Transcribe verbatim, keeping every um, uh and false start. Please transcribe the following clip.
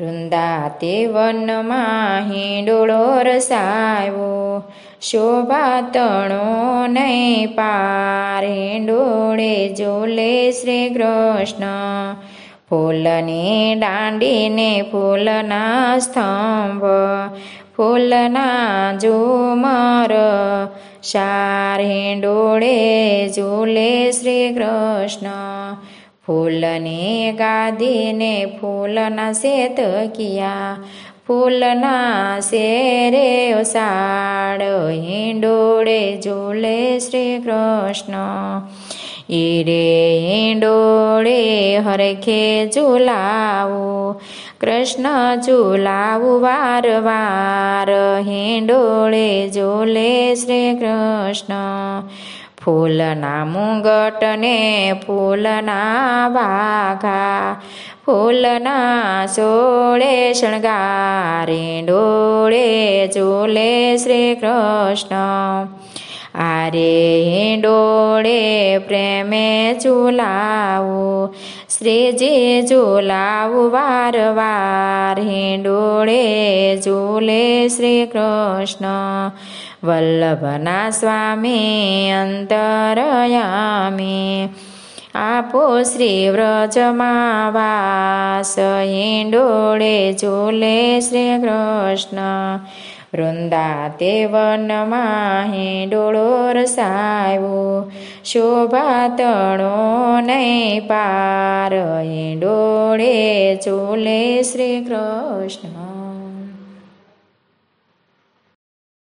વૃંદાતે વનમાં હિંડોળો રસાયો શોભાતણો નહીં પાર હિંડોળે ઝૂલે શ્રી કૃષ્ણ ફૂલની દાંડીને ફૂલના સ્તંભ ફૂલના ઝુમર શાર હિંડોળે ઝૂલે શ્રી કૃષ્ણ ફૂલને ગાદીને ફૂલના શેતકિયા ફૂલના શેરે ઓસાડ હિંડોળે ઝૂલે શ્રી કૃષ્ણ ઈરે હિંડોળે હરખે ઝૂલાવું કૃષ્ણ ઝૂલાવું વાર વાર હિંડોળે ઝૂલે શ્રી કૃષ્ણ ફૂલના મુંગટને ફૂલના બાઘા ફૂલના સોળે શણગાર હિંડોળે ઝૂલે શ્રી કૃષ્ણ આરે હિંડોળે પ્રેમે ઝૂલાવું શ્રીજી ઝૂલાવું વાર વાર હિંડોળે ઝૂલે શ્રી કૃષ્ણ વલ્લભના સ્વામી અંતરયામી આપો શ્રી વ્રજમાં વાસ હિંડોળે ઝૂલે શ્રી કૃષ્ણ વૃંદા તે વનમાં હિંડોળો રસાયો શોભાતણો નહીં પાર હિંડોળે ઝૂલે શ્રી કૃષ્ણ।